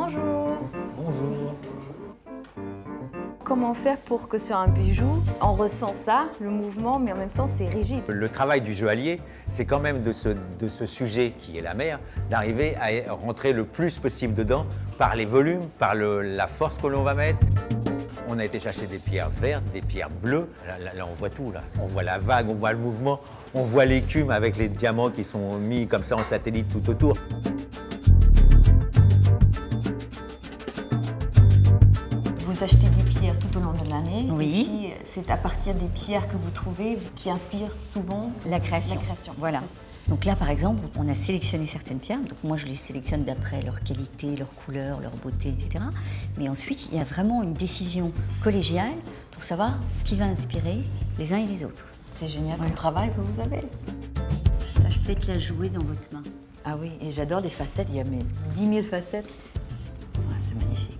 Bonjour. Bonjour. Comment faire pour que sur un bijou, on ressent ça, le mouvement, mais en même temps c'est rigide. Le travail du joaillier, c'est quand même de ce sujet qui est la mer, d'arriver à rentrer le plus possible dedans par les volumes, par la force que l'on va mettre. On a été chercher des pierres vertes, des pierres bleues. Là, on voit tout. Là. On voit la vague, on voit le mouvement, on voit l'écume avec les diamants qui sont mis comme ça en satellite tout autour. Vous achetez des pierres tout au long de l'année. Oui. C'est à partir des pierres que vous trouvez qui inspirent souvent la création. Voilà. Donc là, par exemple, on a sélectionné certaines pierres. Donc moi, je les sélectionne d'après leur qualité, leur couleur, leur beauté, etc. Mais ensuite, il y a vraiment une décision collégiale pour savoir ce qui va inspirer les uns et les autres. C'est génial le travail que vous avez. Ça, je peux te la jouer dans votre main. Ah oui, et j'adore les facettes. Il y a mes 10 000 facettes. Ouais, c'est magnifique.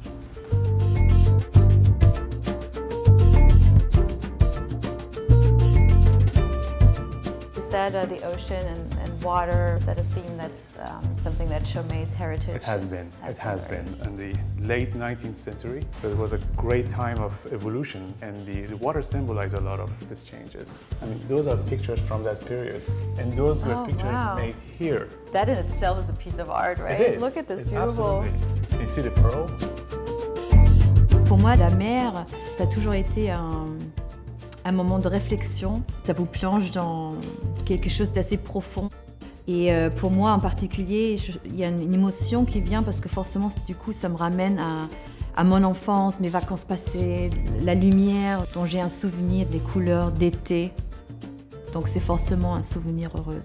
The ocean and water, is that a theme that's something that Chaumet's heritage It has been. In the late 19th century, so it was a great time of evolution, and the water symbolized a lot of these changes. I mean, those are pictures from that period, and those were pictures made here. That in itself is a piece of art, right? It is. Look at this, it's beautiful. Absolutely. You see the pearl? Pour moi, la mer, ça a toujours été un moment de réflexion, ça vous plonge dans quelque chose d'assez profond. Et pour moi en particulier, il y a une émotion qui vient parce que forcément, du coup, ça me ramène à mon enfance, mes vacances passées, la lumière dont j'ai un souvenir, les couleurs d'été. Donc c'est forcément un souvenir heureux.